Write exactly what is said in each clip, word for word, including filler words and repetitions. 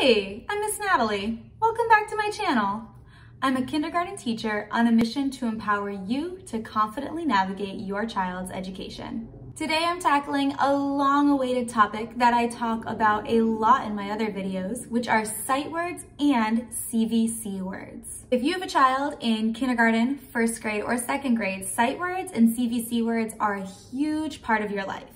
Hey, I'm Miss Natalie. Welcome back to my channel. I'm a kindergarten teacher on a mission to empower you to confidently navigate your child's education. Today I'm tackling a long-awaited topic that I talk about a lot in my other videos, which are sight words and C V C words. If you have a child in kindergarten, first grade, or second grade, sight words and C V C words are a huge part of your life.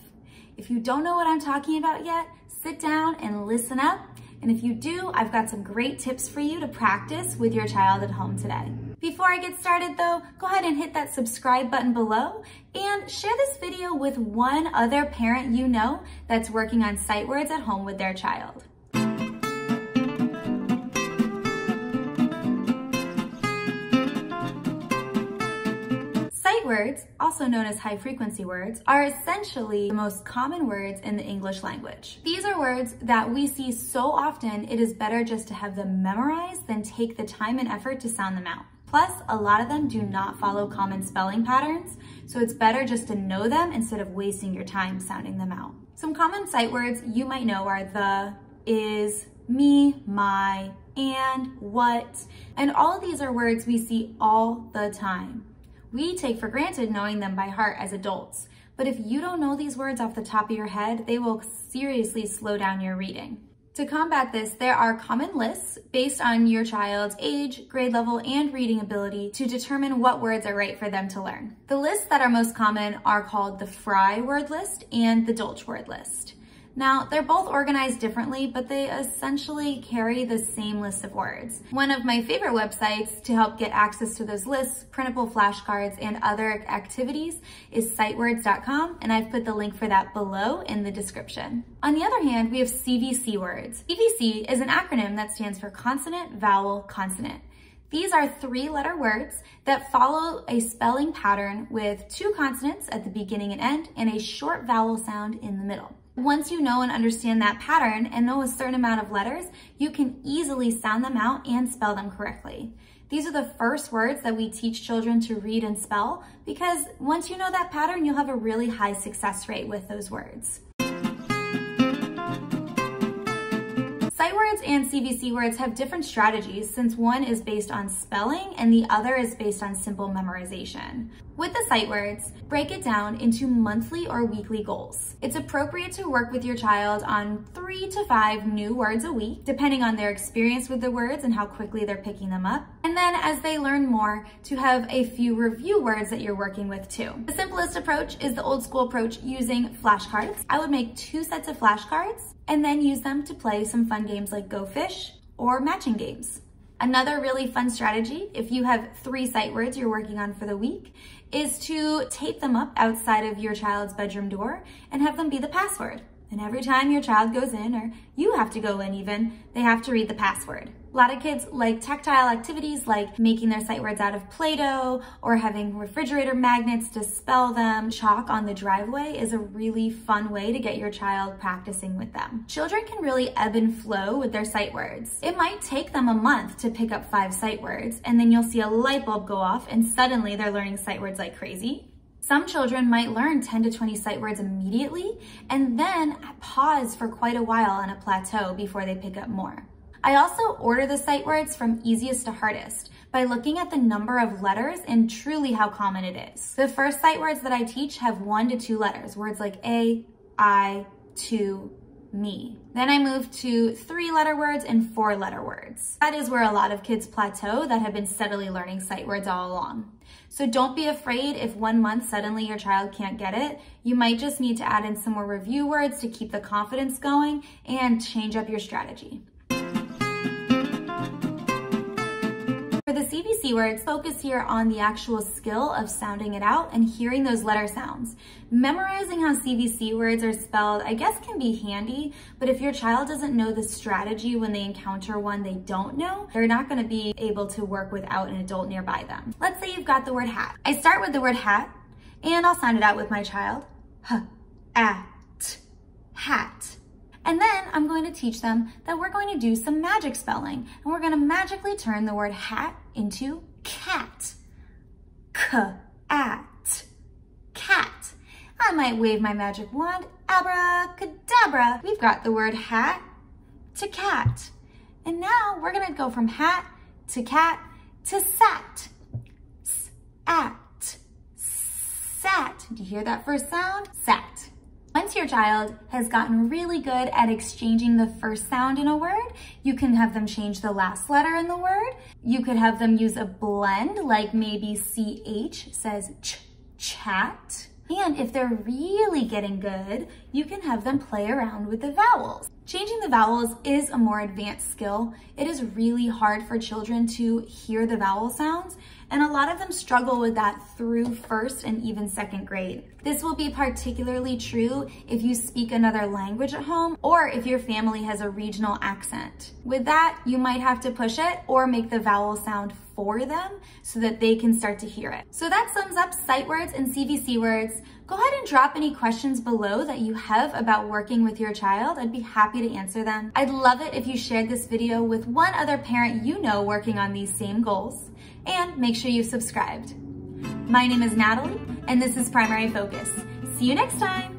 If you don't know what I'm talking about yet, sit down and listen up. And if you do, I've got some great tips for you to practice with your child at home today. Before I get started though, go ahead and hit that subscribe button below and share this video with one other parent you know that's working on sight words at home with their child. Sight words, also known as high-frequency words, are essentially the most common words in the English language. These are words that we see so often it is better just to have them memorized than take the time and effort to sound them out. Plus, a lot of them do not follow common spelling patterns, so it's better just to know them instead of wasting your time sounding them out. Some common sight words you might know are the, is, me, my, and, what, and all of these are words we see all the time. We take for granted knowing them by heart as adults, but if you don't know these words off the top of your head, they will seriously slow down your reading. To combat this, there are common lists based on your child's age, grade level, and reading ability to determine what words are right for them to learn. The lists that are most common are called the Fry word list and the Dolch word list. Now, they're both organized differently, but they essentially carry the same list of words. One of my favorite websites to help get access to those lists, printable flashcards, and other activities is sight words dot com, and I've put the link for that below in the description. On the other hand, we have C V C words. C V C is an acronym that stands for consonant, vowel, consonant. These are three-letter words that follow a spelling pattern with two consonants at the beginning and end and a short vowel sound in the middle. Once you know and understand that pattern and know a certain amount of letters, you can easily sound them out and spell them correctly. These are the first words that we teach children to read and spell because once you know that pattern, you'll have a really high success rate with those words. Sight words and C V C words have different strategies since one is based on spelling and the other is based on simple memorization. With the sight words, break it down into monthly or weekly goals. It's appropriate to work with your child on three to five new words a week, depending on their experience with the words and how quickly they're picking them up. And then as they learn more, to have a few review words that you're working with too. The simplest approach is the old school approach using flashcards. I would make two sets of flashcards and then use them to play some fun games like Go Fish or matching games. Another really fun strategy, if you have three sight words you're working on for the week, is to tape them up outside of your child's bedroom door and have them be the password. And every time your child goes in, or you have to go in even, they have to read the password. A lot of kids like tactile activities like making their sight words out of Play-Doh or having refrigerator magnets to spell them. Chalk on the driveway is a really fun way to get your child practicing with them. Children can really ebb and flow with their sight words. It might take them a month to pick up five sight words, and then you'll see a light bulb go off and suddenly they're learning sight words like crazy. Some children might learn ten to twenty sight words immediately and then pause for quite a while on a plateau before they pick up more. I also order the sight words from easiest to hardest by looking at the number of letters and truly how common it is. The first sight words that I teach have one to two letters, words like a, I, to, me. Then I move to three letter words and four letter words. That is where a lot of kids plateau that have been steadily learning sight words all along. So don't be afraid if one month suddenly your child can't get it. You might just need to add in some more review words to keep the confidence going and change up your strategy. For the C V C words, focus here on the actual skill of sounding it out and hearing those letter sounds. Memorizing how C V C words are spelled, I guess, can be handy, but if your child doesn't know the strategy when they encounter one they don't know, they're not going to be able to work without an adult nearby them. Let's say you've got the word hat. I start with the word hat, and I'll sound it out with my child. H A T, hat. And then I'm going to teach them that we're going to do some magic spelling, and we're going to magically turn the word hat into cat. C A T, cat. I might wave my magic wand, abracadabra. We've got the word hat to cat. And now we're gonna go from hat to cat to sat. S-at, sat. Do you hear that first sound? Sat. Once your child has gotten really good at exchanging the first sound in a word, you can have them change the last letter in the word. You could have them use a blend, like maybe C H says ch, chat. And if they're really getting good, you can have them play around with the vowels. Changing the vowels is a more advanced skill. It is really hard for children to hear the vowel sounds, and a lot of them struggle with that through first and even second grade. This will be particularly true if you speak another language at home or if your family has a regional accent. With that, you might have to push it or make the vowel sound for them so that they can start to hear it. So that sums up sight words and C V C words. Go ahead and drop any questions below that you have about working with your child. I'd be happy to answer them. I'd love it if you shared this video with one other parent you know working on these same goals. And make sure you've subscribed. My name is Natalie, and this is Primary Focus. See you next time.